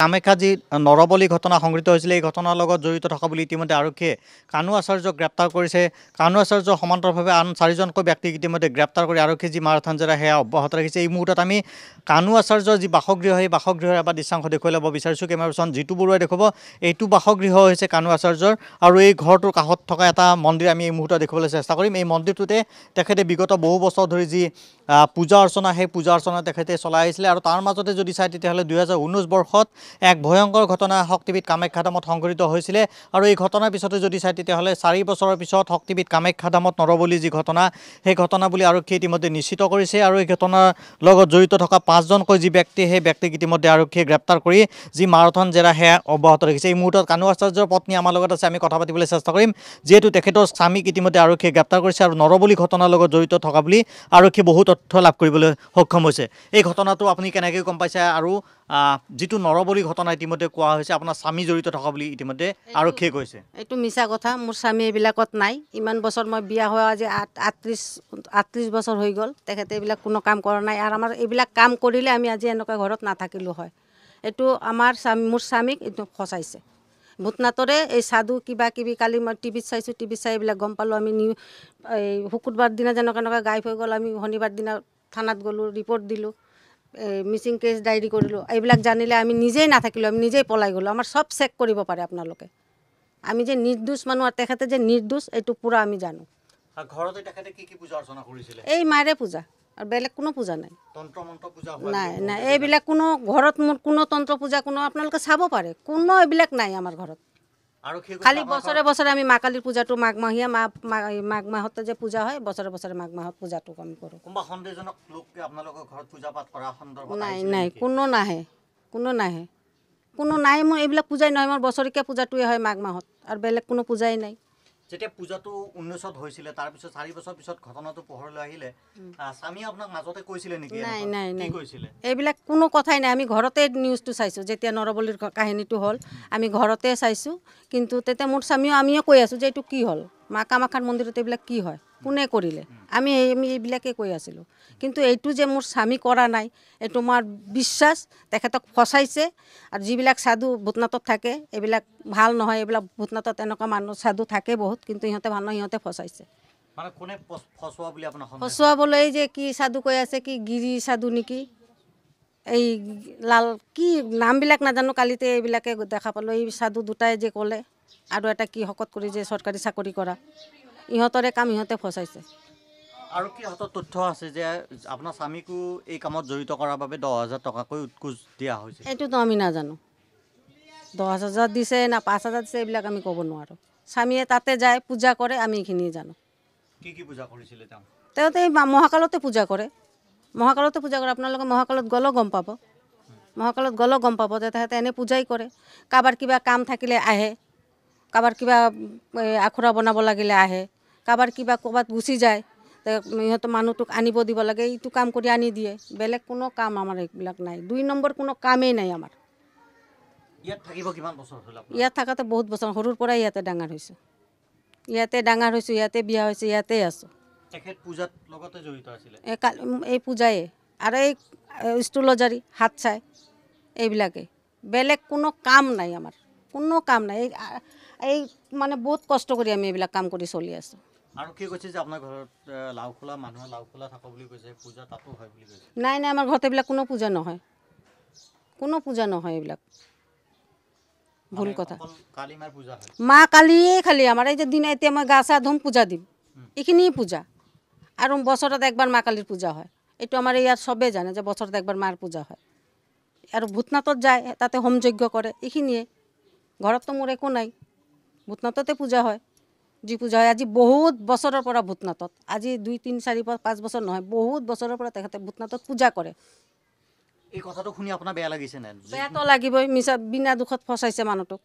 कामाख्या जी नरबली घटना संघटित होइछिल घटनार लगत जड़ित थका बुली इतिमध्ये आरक्षीये कानू आचार्यक ग्रेप्तार करिछे। कानू आचार्य समान्तरभावे आन चारिजनक व्यक्तिक इतिमध्ये ग्रेप्तार करि आरक्षी जी मारथान जरा हे अब्याहत राखिछे। एई मुहूर्तत आमी कानू आचार्यर जी बासगृह सेई बासगृहर एबार दृश्यांश देखुवाई लब बिचारिछु। केमेरापर्सन जितु बरुवाई देखुवाब एइटु बासगृह होइछे कानू आचार्यर आरु एई घरटोर काखत थका एटा मन्दिर आमी एई मुहूर्तत देखुवाई चेष्टा करिम। एई मन्दिरटुते तेखेते विगत बहु बछर धरि जी पूजा अर्चना हे पूजा अर्चना तेखेते चलाई आइछिले आरु तार माजते जदि चाइ तेतियाह'ले 2019 बर्षत एक भयंकर घटना शक्तिपीठ कामाख्या धामत संघटित होइछिले। आरु एई घटनार पिछते जदि चाइ तेतियाह'ले 4 बछर पिছত शक्तिपीठ कामाख्या धामत नरबली जी घटना हे घटना बुली आरक्षीये इतिमध्ये निश्चित करिछे। आरु एई घटनार लगत जड़ित थका 5 जनक जी व्यक्ति हे व्यक्तिक इतिमध्ये आरक्षीये ग्रेप्तार करि जी मारथन जेरा हे अब्याहत राखिछे। एई मुहूर्तत कानू आचार्यर पत्नी आमार लगत आछे, आमी कथा पातिबोले चेष्टा करिम। जिहेतु तेखेतर स्वामीक इतिमध्ये आरक्षीये ग्रेप्तार करिछे आरु नरबली घटनार लगत जड़ित थका बुली आरक्षी बहुत तथ्य लाभ কৰিবলৈ सक्षम হৈছে। এই ঘটনাটো আপুনি কেনেকৈ গম পাইছে আৰু যেটো নৰবলি ঘটনা ইতিমধ্যে কোৱা হৈছে আপোনাৰ স্বামী জড়িত থকা বুলি ইতিমধ্যে আৰু কে কৈছে? এটো মিছা কথা, মোৰ স্বামী এবিলাকত নাই। ইমান বছৰ মই বিয়া হোৱা আজি 38 বছৰ হৈ গল। তেখেতে এবিলাক কোনো কাম কৰা নাই আৰু আমাৰ এবিলাক কাম কৰিলে আমি আজি এনেকৈ ঘৰত নাথাকিলো হয়। এটো আমাৰ স্বামী মোৰ স্বামীক এটো ফসাইছে ভূতনাথৰে। এই সাধু কিবা কিবি কালি মই টিভিত চাইছোঁ, টিভিত চাই এইবিলাক গম পালোঁ আমি। এই শুকুৰবাৰ দিনা যেনেকৈ গাইব হৈ গ'ল, আমি শনিবাৰ দিনা থানাত গ'লোঁ, ৰিপৰ্ট দিলোঁ, মিচিং কেছ ডায়েৰী কৰিলোঁ। এইবিলাক জানিলে আমি নিজেই নাথাকিলোঁ, আমি নিজেই পলাই গ'লোঁ। আমাৰ সব চেক কৰিব পাৰে আপোনালোকে, আমি যে নিৰ্দোষ মানুহ আৰু তেখেতে যে নিৰ্দোষ এইটো পুৰা আমি জানো। ঘৰতে তেখেতে কি কি পূজা অৰ্চনা কৰিছিলে? এই মাৰে পূজা আৰু বেলেগ কোনো পূজা নাই, তন্ত্ৰ মন্ত্ৰ পূজা হোৱা নাই। নাই এইবিলাক কোনো ঘৰত মোৰ কোনো তন্ত্ৰ পূজা কোনো আপোনালোকে চাব পাৰে কোনো এইবিলাক নাই আমাৰ ঘৰত। আৰু খালি বছৰে বছৰে আমি মা কালীৰ পূজাটো মাঘমহীয়া মাঘ মাহত যে পূজা হয় বছৰে বছৰে মাঘ মাহত পূজাটো আমি কৰোঁ। কোনবা সন্দেহজনক লোককে আপোনালোকৰ ঘৰত পূজা পাঠ কৰা সন্দৰ্ভত নাই নাই কোনো নাহে মোৰ এইবিলাক পূজাই নহয়। মোৰ বছৰিকীয়া পূজাটোৱে হয় মাঘ মাহত আৰু বেলেগ কোনো পূজাই নাই। जेटे पूजा तो 1900 হৈছিল তাৰ পিছত 4 বছৰ পিছত ঘটনাটো পহৰলৈ আহিলে। স্বামী আপোনাক মাজতে কৈছিলে নেকি? নাই কৈছিলে এইবিলাক কোনো কথাই নাই। আমি ঘৰতে নিউজটো চাইছো, যেতিয়া নৰবলিৰ কাহিনীটো হ'ল আমি ঘৰতে চাইছো। কিন্তু তেতে মোৰ স্বামীও আমিও কৈ আছো যে এটো কি হ'ল, মা কামাখ্যাৰ মন্দিৰত এইবিলাক কি হয়, কোনে কৰিলে, আমি এইবিলাকে কৈ আছিলো। কিন্তু এইটো যে মোৰ স্বামী কৰা নাই এটো মোৰ বিশ্বাস। তেখেতক ফসাইছে আৰু যিবিলাক সাধু ভূতনাথত থাকে এইবিলাক ভাল নহয়। এইবিলাক ভূতনাথত এনেকুৱা মানুহ সাধু থাকে বহুত, কিন্তু ইহঁতে ভাল নহয়, ইহঁতে ফসাইছে। মানে কোনে ফসোৱা বুলি আপোনাৰ সন্দেহ? ফসোৱা বলে যে কি সাধু কৈ আছে, কি গিৰি সাধু নেকি, এই লাল কি নামবিলাক নাজানো। কালিতে এইবিলাকে দেখা পালো। এই সাধু দুটাই যে ক'লে আৰু এটা কি হকত কৰি যে চৰকাৰী চাকৰি কৰা, ইহঁতৰে কাম, ইহঁতে ফসাইছে। আৰু কি হত তথ্য আছে যে আপোনাৰ স্বামীকো এই কামত জড়িত কৰাৰ বাবে 10,000 টকাকৈ উৎকুজ দিয়া হৈছে? এইটো তো আমি নাজানো, 10,000 দিছে না 5,000 দিছে এইবিলাক আমি ক'ব নোৱাৰো। স্বামীয়ে তাতে যায় পূজা কৰে, আমি এইখিনি জানো। কি কি পূজা কৰিছিলে তেওঁ? তেওঁতে মহাকালতে পূজা কৰে, মহাকালতে পূজা কৰে। আপোনালোকে মহাকালত গ'লেও গম পাব, মহাকালত গ'লেও গম পাব যে তাহাতে এনে পূজাই কৰে। কাৰোবাৰ কিবা কাম থাকিলে আহে, কাৰোবাৰ কিবা আখৰা বনাব লাগিলে আহে, কাৰোবাৰ কিবা ক'ৰবাত গুচি যায় ইহঁতৰ মানুহটোক আনিব দিব লাগে, এইটো কাম কৰি আনি দিয়ে। বেলেগ কোনো কাম আমাৰ এইবিলাক নাই, 2 নম্বৰ কোনো কামেই নাই আমাৰ। ইয়াত থাকিব কিমান বছৰ হ'ল আপোনাৰ? ইয়াত থাকাতে বহুত বছৰ, সৰুৰ পৰাই ইয়াতে ডাঙৰ হৈছোঁ, ইয়াতে বিয়া হৈছে, ইয়াতে আছোঁ। তেখেত পূজাত লগতে জড়িত আছিলে? এই পূজায়ে আৰু এই ষ্টুলজাৰী হাত চাই এইবিলাকে, বেলেগ কোনো কাম নাই আমাৰ, কোনো কাম নাই। এই মানে বহুত কষ্ট কৰি আমি এইবিলাক কাম কৰি চলি আছোঁ। আৰু কি কৈছে যে আপোনাৰ ঘৰত লাউখোলা মানুহ লাউখোলা থাকক বুলি কৈছে, পূজা তাতো হয় বুলি কৈছে? নাই নাই আমাৰ ঘৰত এইবিলাক কোনো পূজা নহয়, কোনো পূজা নহয় এইবিলাক ভুল কথা। কালী মাৰ পূজা হয়, মা কালীয়ে খালি আমাৰ। এই যে দিন এতিয়া মই গা চা ধুম, পূজা দিম, এইখিনিয়ে পূজা। আৰু বছৰত একবাৰ মা কালীৰ পূজা হয়, এইটো আমাৰ ইয়াৰ সবে জানে যে বছৰত একবাৰ মাৰ পূজা হয়। আৰু ভূতনাথত যায়, তাতে হোম যজ্ঞ কৰে, এইখিনিয়ে। ঘৰত তো মোৰ একো নাই, ভূতনাথতে পূজা হয়, যি পূজা হয় আজি বহুত বছৰৰ পৰা ভূতনাথত। আজি 2, 3, 4, 5 বছৰ নহয়, বহুত বছৰৰ পৰা তেখেতে ভূতনাথত পূজা কৰে। এই কথাটো শুনি আপোনাৰ বেয়া লাগিছে নে? বেয়া তো লাগিবই, মিছা বিনা দুখত ফসাইছে মানুহটোক,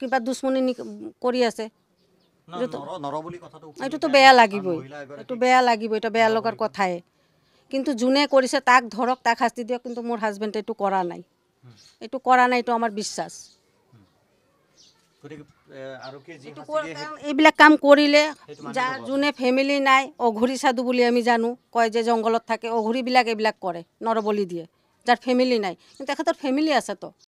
কিবা দুশ্মনী কৰি আছে। নৰবলি কথাটো এইটো বেয়া লাগিবই, এইটো বেয়া লগাৰ কথাই। কিন্তু যোনে কৰিছে তাক ধৰক, তাক শাস্তি দিয়ক, কিন্তু মোৰ হাজবেণ্ডে এইটো কৰা নাই, এইটো আমাৰ বিশ্বাস। এইবিলাক কাম কৰিলে যাৰ যোনে ফেমিলি নাই, অঘুৰি সাধু বুলি আমি জানো, কয় যে জংঘলত থাকে অঘুৰিবিলাক এইবিলাক কৰে, নৰবলি দিয়ে যাৰ ফেমিলি নাই। কিন্তু তেখেতৰ ফেমিলি আছে তো,